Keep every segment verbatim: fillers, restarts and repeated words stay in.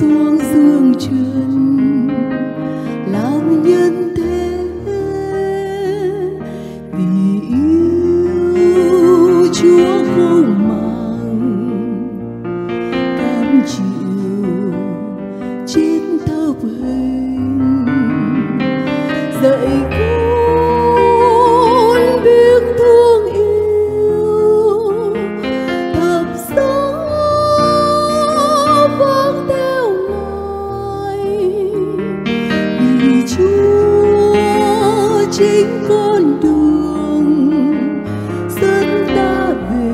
xuống dương trần làm nhân thế vì yêu Chúa không màng cam chịu chết thập hình dạy con biết thương yêu thập giá vâng theo Ngài vì Chúa chính con đường dẫn ta về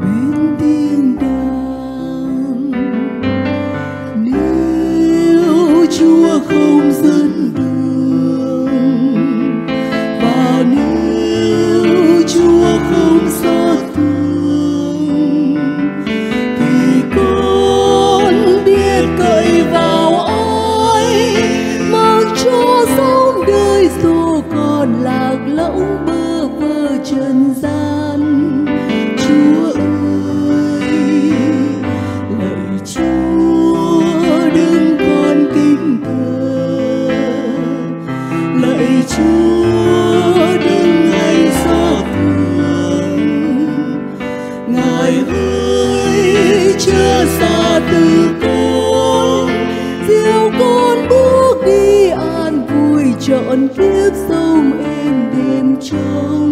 bên thiên đàng nếu Chúa không dẫn đường trần gian. Chúa ơi, lạy Chúa đừng con kính thờ, lạy Chúa đừng ngày xót thương. Ngài ơi, chớ xa từ con, dìu con bước đi an vui trọn kiếp sông êm đềm trong.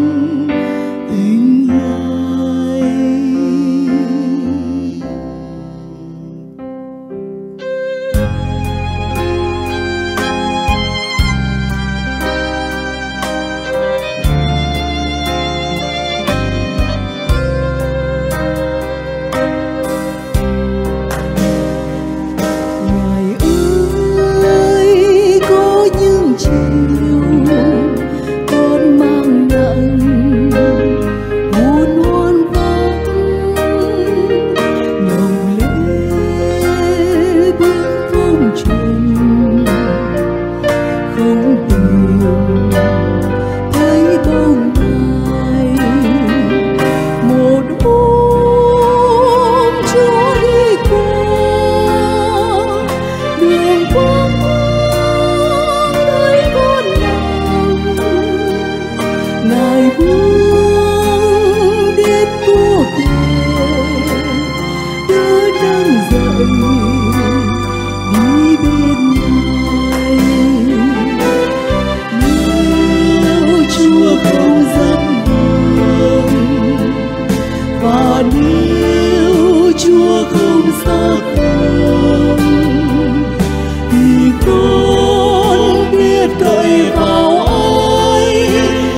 Chúa không xa con thì con biết cậy vào ai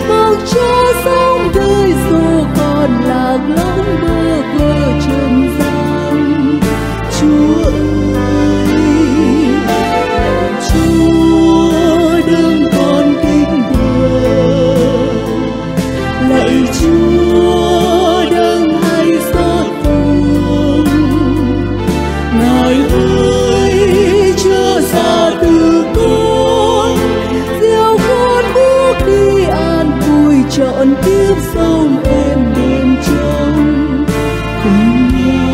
mặc cho sóng đời dù còn lạc lõng bơ vơ trần gian. Chúa ơi, Chúa đừng con kính thờ, lạy Chúa trọn kiếp sông êm đềm trong tình Ngài.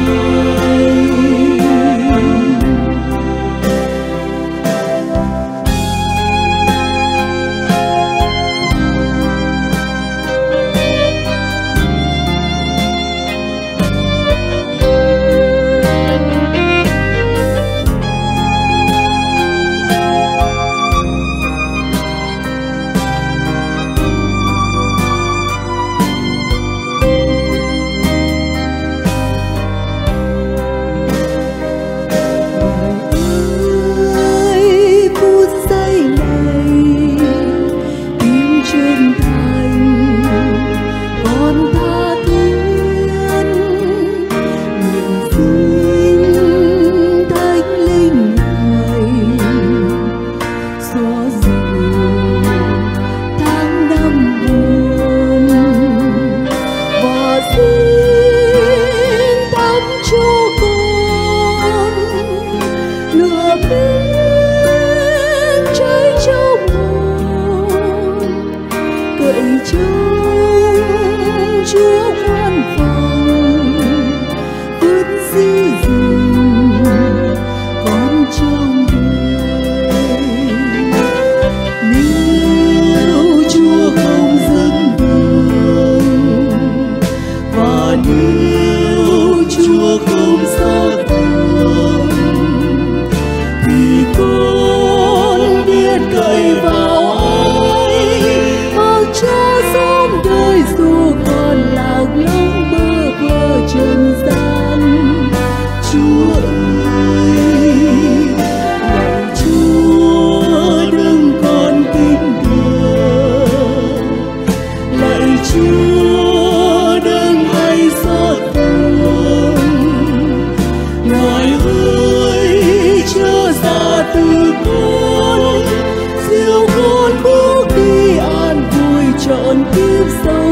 Hãy subscribe